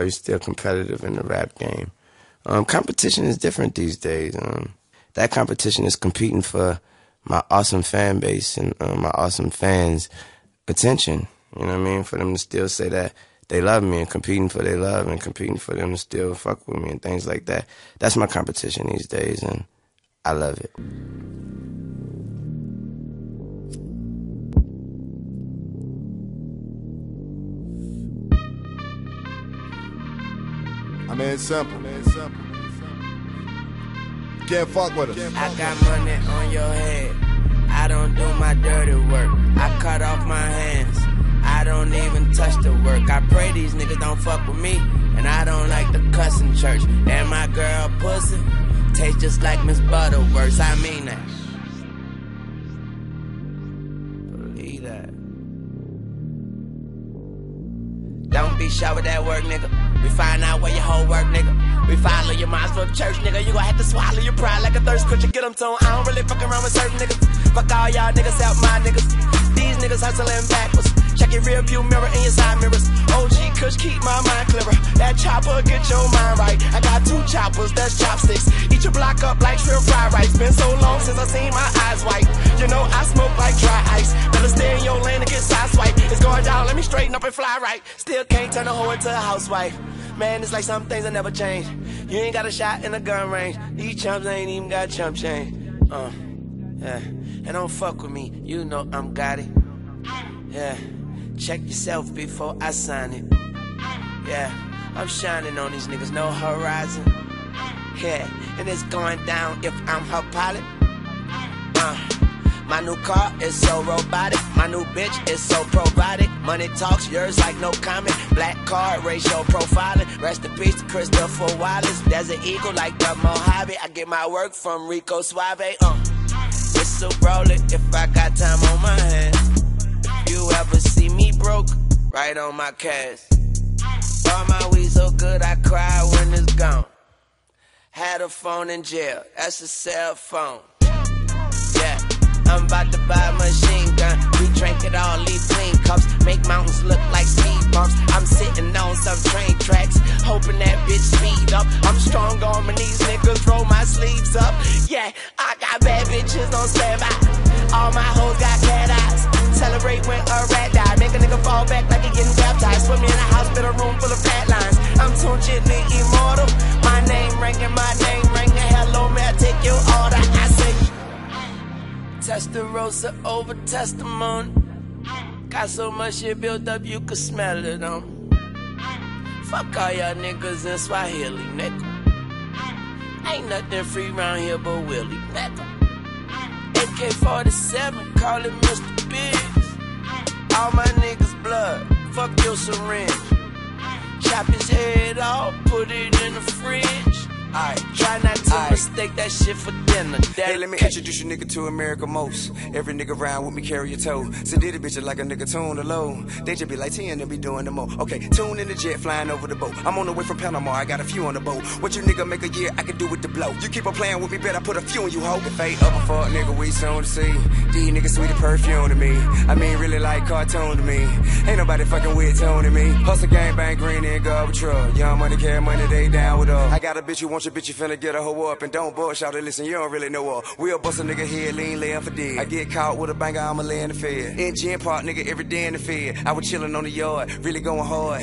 Are you still competitive in the rap game? Competition is different these days. That competition is competing for my awesome fan base and my awesome fans' attention. You know what I mean? For them to still say that they love me and competing for their love and competing for them to still fuck with me and things like that. That's my competition these days, and I love it. I mean, it's simple. Can't fuck with us. I got money on your head. I don't do my dirty work. I cut off my hands. I don't even touch the work. I pray these niggas don't fuck with me. And I don't like the cuss in church. And my girl pussy tastes just like Miss Butterworth's. I mean that. Believe that. Don't be shy with that work, nigga. We find out where your whole work, nigga. We follow your minds for church, nigga. You gon' have to swallow your pride like a thirst quencher. Get them tone. I don't really fuck around with certain niggas. Fuck all y'all niggas out my niggas. These niggas hustling backwards. Check your rear view mirror and your side mirrors. OG Kush, keep my mind clearer. That chopper, get your mind right. I got two choppers, that's chopsticks. Eat your block up like shrimp fried rice. Been so long since I seen my eyes white. You know I smoke like dry ice. Better stay in your lane and get sideswiped. It's going down, let me straighten up and fly right. Still can't turn a hoe into a housewife. Man, it's like some things that never change. You ain't got a shot in the gun range. These chumps ain't even got chump change. Yeah. And don't fuck with me, you know I'm got it. Yeah. Check yourself before I sign it. Yeah, I'm shining on these niggas, no horizon. Yeah, and it's going down if I'm her pilot. My new car is so robotic. My new bitch is so probiotic. Money talks, yours like no comment. Black card, racial profiling. Rest in peace to Christopher Wallace. Desert Eagle like the Mojave. I get my work from Rico Suave. Whistle roll it if I got time on my hands. You ever see me broke? Right on my cash. All my weed so good I cry when it's gone. Had a phone in jail, that's a cell phone. Yeah, I'm about to buy a machine gun. We drink it all, leave clean cups. Make mountains look like speed bumps. I'm sitting on some train tracks, hoping that bitch speed up. I'm strong arming these niggas, roll my sleeves up. Yeah, I got bad bitches on standby. All my hoes got cat eyes. Celebrate when a rat die. Make a nigga fall back like he getting baptized. Put me in a hospital room full of fat lines. I'm too gently immortal. My name ringing, hello, may I take your order? I say, Testarossa over testimony. Got so much shit built up you could smell it on. Fuck all y'all niggas in Swahili, nigga. Ain't nothing free round here but Willie, nigga. AK-47, call it Mr. Biggs. All my niggas blood, fuck your syringe. Chop his head off, put it in the fridge. Alright, try not to mistake that shit for dinner. Hey, let me introduce you nigga to America most. Every nigga round with me carry a toe. So did a bitch like a nigga tune alone. They should be like 10 and be doing the mo. Okay, tune in the jet flying over the boat. I'm on the way from Panama, I got a few on the boat. What you nigga make a year, I can do with the blow. You keep on playing with me, bet I put a few in you, hoe. If ain't up a fuck nigga, we soon to see. These niggas sweet perfume to me. I mean really like cartoon to me. Ain't nobody fucking with tune to me. Hustle gang bang green and go with truck. Young money, care money, they down with us. I got a bitch you want. Your bitch, you finna get a hoe up and don't bush out and listen, you don't really know her. We'll bust a nigga head, lean, lay for dead. I get caught with a banger, I'ma lay in the fed. In Gym Park, nigga, every day in the fed. I was chillin' on the yard, really going hard.